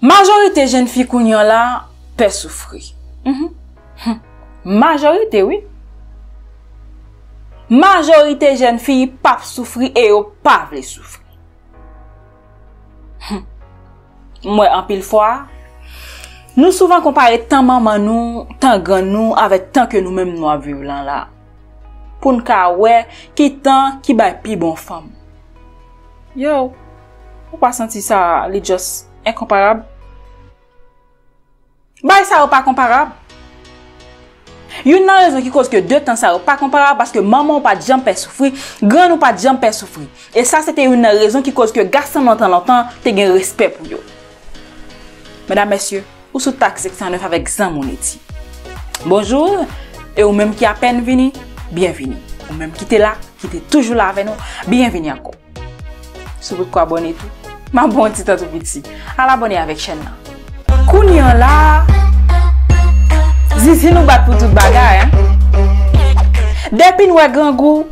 Majorité jeune fille kounyon la peut souffrir. Majorité oui. Majorité jeune fille pas souffrir et ou pas vle souffrir. Moi en pile fois nous souvent comparer tant maman nous, tant grand nous avec tant que nous-mêmes nous vivons là. Pour nous ka wè qui tant qui ba pi bon femme. Yo, ou pas senti ça, li just incomparable. Bah ça ou pas comparable. Yon nan raison qui cause que deux temps ça ou pas comparable parce que maman ou pas jambe souffrir, grand ou pas jambe souffrir. Et ça c'était une raison qui cause que garçon longtemps te gen respect pour yo. Mesdames, messieurs, ou sous taxe 609 avec Zan Monetti. Bonjour et ou même qui à peine vini, bienvenue. Ou même qui t'es là, qui t'es toujours là avec nous, bienvenue encore. Si vous pouvez abonner tout, ma bonne petite à tout petit, à l'abonner avec chaîne là. Kounyon là, Zizi nous bat pour tout bagay. Depuis nous a grand goût,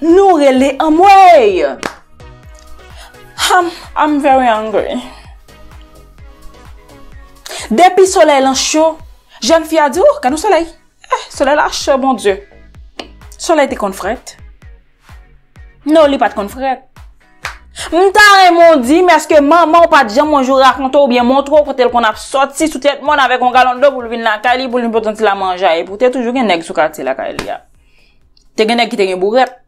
nous relais en mouille. I'm very hungry. Depuis soleil en chaud, jeune fille a dit, oh, quand nous soleil, soleil là chaud, bon Dieu. Soleil t'es confrette. Non, il pas de confrette. M'tare mon dit, mais est-ce que maman ou pas de gens mon jour raconte ou bien montre ou côté qu'on a sorti sous tête mon avec un galon d'eau pour le vin la Kali pour l'important la manger et pour t'es toujours un nèg sous quartier la Kali. T'es un nèg qui t'es un bourrette.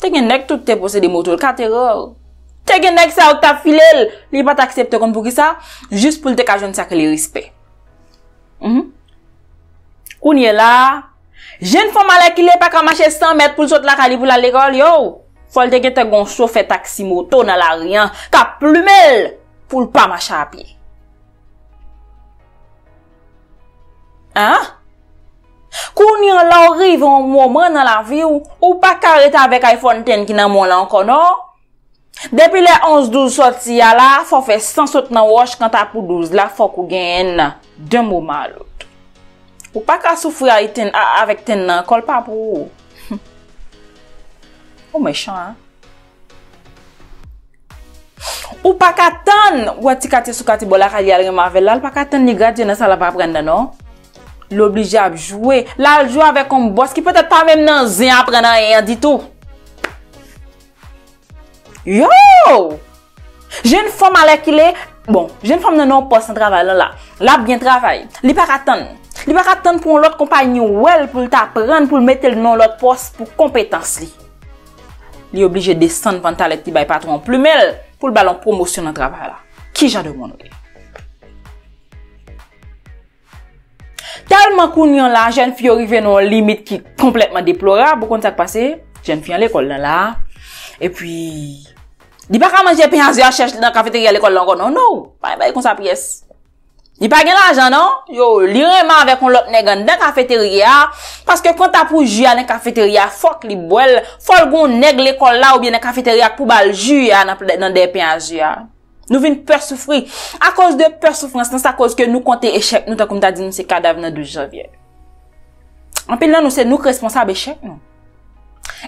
T'es un nèg tout t'es possédé moto, catérer. T'es un nèg ça ou t'as filé, il pas t'accepter comme pour qui ça, juste pour te cajon ça que le respect. On y est là, jeune femme à qui est pas qu'à marcher 100 mètres pour sauter la Kali pour la l'école yo. Faut te gete gon chauffeur taxi moto dans la rien ka plumel pour pas marcher à pied. Hein? Kounyon la arrive un moment dans la vie ou pas arrêter avec iPhone 10 qui nan mon là encore non? Depuis les 11-12 sorti ya la, faut faire 100 saut dans roche quand t'as pour 12 là, faut qu'on gagne d'un moment à l'autre. Ou pas ka souffrir avec ten nan kol pa pou. Ou méchant, hein? Ou pas katan, ou ati kate sou kate bola kali al remave la, ou pas katan ni gradye nan sa la pa prende non? L'oblige à jouer, là elle joue avec un boss qui peut-être pas même nan zin à prendre rien du tout. Yo! Jeune femme à l'équilibre, bon, jeune femme nan non poste en travail là, la bien travail, li pas katan. Li pas katan pour l'autre compagnon ou elle pour t'apprendre, pour mettre le nom l'autre poste pour compétence li. Il est obligé de descendre pantalon qui bail patron plumel pour le ballon promotion dans le travail là. Qui j'en demande? Tellement kounyon la jeune fille arrive dans une limite qui est complètement déplorable. Beaucoup de ça passé, jeune fille à l'école là et puis il pas manger pain à chercher dans cafétéria l'école encore non non, pas bail comme ça pièce. Il pas gain l'argent non? Yo, li reman avec un l'autre nèg dans cafétéria parce que quand t'as pour jus dans cafétéria, faut que li boel, faut le gon nèg l'école là ou bien dans cafétéria pour bal jus dans des pains à jus. Nous vinn peur souffrir. À cause de peur souffrance, c'est à cause que nous compter échec, nous tant comme t'as dit nous c'est cadavre dans 12 janvier. En pile là nous c'est nous responsable échec nous.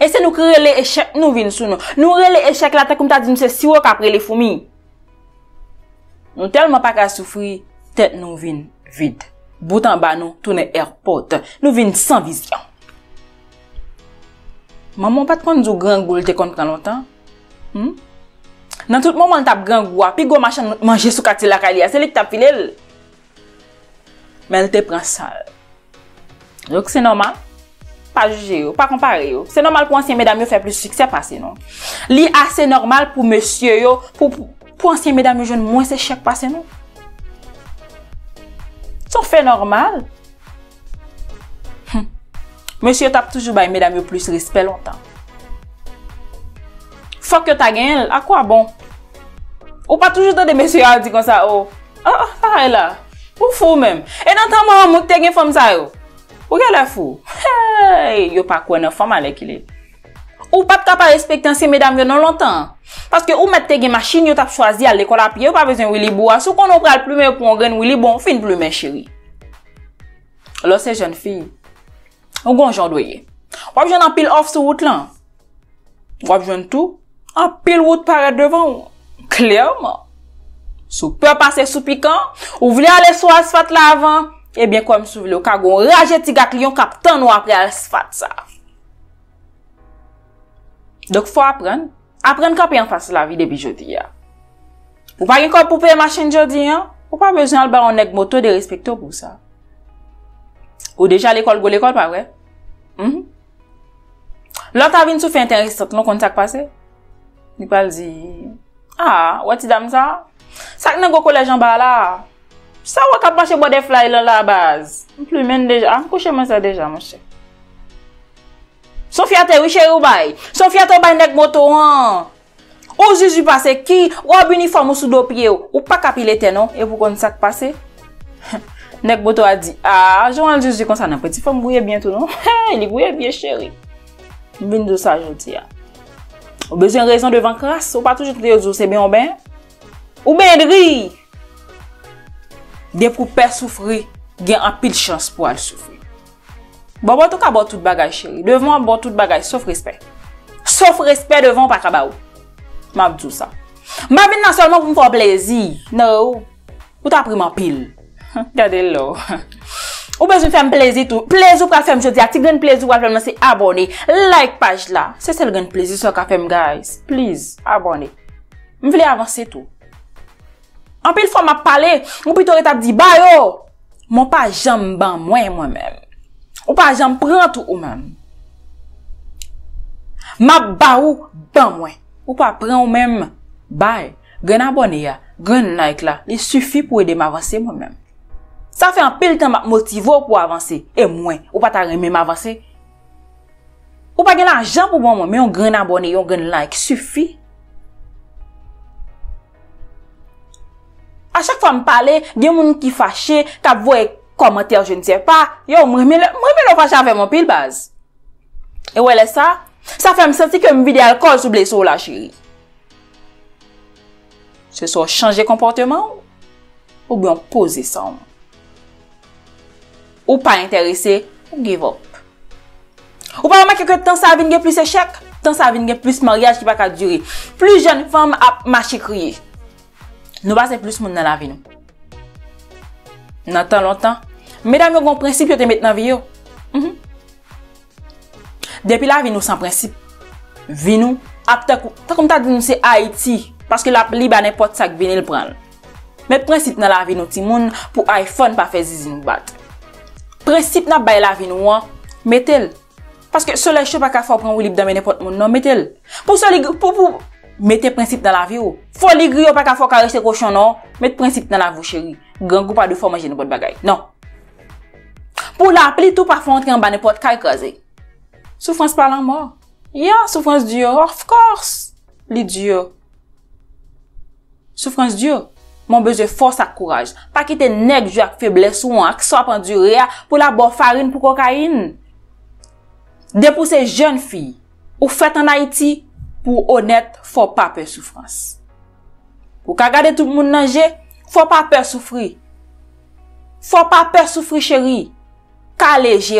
Et c'est nous qui relé échec nous vinn sous nous. Nous relé échec là tant comme t'as dit nous c'est si haut qu'après les fourmis. Nous tellement pas qu'à souffrir. Tête nous vin vide. Bout en bas nous tourne airport. Nous vin sans vision. Maman pas de du grand goût te compte longtemps. Dans tout moment t'as grand goût, puis go machin manger sous quartier la Calia, c'est lui qui t'a filé. Mais elle te prend sale. Donc c'est normal. Pas juger, pas comparer. C'est normal pour ancien mesdames faire plus succès passer non. Li assez normal pour monsieur yo, pour ancien mesdames jeune moins c'est chèque passer non. Son fait normal. Monsieur tape toujours bail mesdames plus respect longtemps. Faut que t'as gagné, à quoi bon? Ou pas toujours dans des messieurs à dire comme ça oh. Ah ça là. Ou fou même. Et dans maman que t'as gagné femme ça yo. Ou qu'elle est fou. Hey, yo pas quoi une femme avec il est. Ou pas capable respecter ces mesdames non longtemps. Parce que ou mettre une machine, tu as choisi à l'école à pied, ou pas besoin de Willy Bois. Si on prend le plumet pour un grain Willy, bon, fin plumet, chérie. Alors, ces jeunes filles, on gon j'en doyer. On va jouer en pile off sur route là. On va jouer tout. En pile route paraît devant, clairement. Sou peut passer sous piquant, ou voulez aller sur l'asphalte là avant, eh bien, comme sou le cas, on rage ti gak lion kap tan nou après l'asphalte ça. Donc, faut apprendre. Apprendre camper en face la vie depuis jodi a. Ou pas gen kop pou payer machine jodi a, ou pas besoin ba on nèg moto de respecter pour ça. Ou déjà l'école go l'école pas vrai? L'autre a vinn sou fait intéressant, non contact passé. Il pas dit ah, wati dame ça? Ça n'a pas collège en bas là. Ça va pas marcher bois des fly là la base. Plus même déjà, coucher moi ça déjà mon cher. Sophia te riche ou bay. Sophia te bay nek moto an. Ou juju passé qui robe uniforme sous dos pied ou pas capilete non et pour qu'on ça passé. Nek moto a dit ah, Joan juju comme ça nan petit femme bouyer bientôt non. Il bouyer bien chéri. Vinn de ça jodi a. Ou besoin raison devant crasse, ou pas toujours dire c'est bien ben. Ou bien de rire. Des pour père souffrir, gain en pile chance pour elle souffrir. Bon, en tout cas, bon, toute bagaille, chérie. Devant, bon, toute bagaille, sauf respect. Sauf respect devant, pas kabao. M'a dit ça. M'a dit non seulement pour me faire plaisir. Non. Ou t'as pris ma pile. Regardez là. Ou besoin de faire plaisir tout. Plaisir pour faire, je dis, si vous plaisir pour faire, c'est abonner. Like page là. C'est ça le grand plaisir, ce qu'a fait, guys. Please, abonnez. Je voulais avancer tout. En pile fois m'a parlé, ou plutôt t'a dit bah yo, mon pas jambe ban moi-même. Ou pas jambe prend tout ou même. M'a ba ou ban moi. Ou pas prend ou même bye. Grand abonné ya, grand like là, il suffit pour aider m'avancer moi-même. Ça fait en pile temps m'a motivé pour avancer et moi, ou pas t'a remis m'avancer. Ou pas gagne l'argent pour moi, mais on grand abonné, on grand like suffit. À chaque fois me parler, il y a des gens qui fâchés, qui voient des commentaires, je ne sais pas. Yo, moi me le fâche avec mon pile base. Et ouais, là, ça fait me sentir que me vide alcool sous blessure là, chérie. Ce soit changer comportement ou bien poser ça. Ou pas intéressé, ou give up. Ou pas remarquer que tant ça vient plus échec, tant ça vient plus mariage qui va pas durer. Plus jeune femme a marché crier. Nous passons plus monde dans la vie nous. N'attend longtemps. Mesdames, vous avez un principe que vous mettez dans la vie. Depuis la vie nous sans principe. Vie nous, comme tu dit, c'est Haïti. Parce que la libre n'importe ça qui vient le prendre. Mais principe dans la vie nous, Timoun, pour iPhone, pas faire zizi nous battre. Principe dans la vie nous, mettez-le. Parce que cela, je ne sais pas faut prendre libre dans n'importe monde. Non, mettez-le. Pour ça, pour. Mettez principe dans la vie. Faut les griller, pas qu'à faut carrer ces cochons, non. Mettez principe dans la vie, chérie. Gangou pas de fois manger n'importe bagaille. Non. Pour l'appeler, tout parfois entrer en bas n'importe quoi écrasé. Souffrance par la mort. Yeah, souffrance dure. Of course. Les durs. Souffrance dure. Mon besoin force à courage. Pas quitter nèg jou ak faiblesse ou ak sop enduré pour la bonne farine pour cocaïne. De pour ces jeunes filles. Ou faites en Haïti. Pour honnête, faut pas peur souffrance. Pour garder tout le monde danger, faut pas peur souffrir. Faut pas peur souffrir, chérie. Car léger.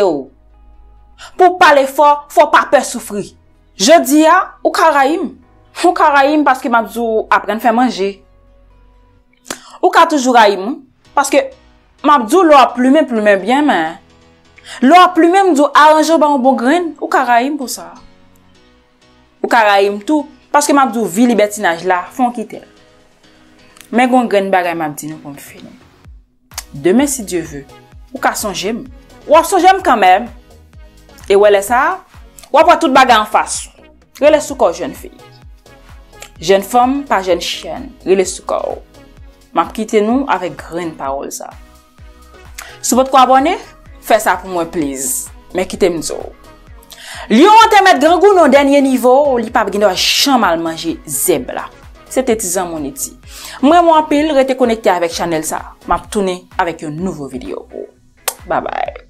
Pour parler fort, faut pas peur souffrir. Je dis à, ou Caraïbes parce que m'a dit apprendre faire manger. Ou ka toujours Caraïbes parce que m'a dit l'or plume bien mais l'or plume dit arranger bon bon grain ou Caraïbes pour ça. Ou Caraïbes tout parce que m'a dit vie libertinage là font quitter. Mais gon graine bagay m'a dit nous comme fait. Demain si Dieu veut, ou ka songer m. Ou songer m quand même. Et ouais là ça, ou pas toute bagay en face. Relais sous corps jeune fille. Jeune femme pas jeune chienne, relais sous corps. M'a quitté nous avec graine parole ça. Si vous pas abonné, fais ça pour moi please. Mais quittez me zo. Lyon te met grand goût au dernier niveau, li pa besoin de chan mal manger zèb là. C'était Tizan mon eti. Moi mon pile, restez connecté avec Chanel ça. M'a tourné avec une nouvelle vidéo. Bye bye.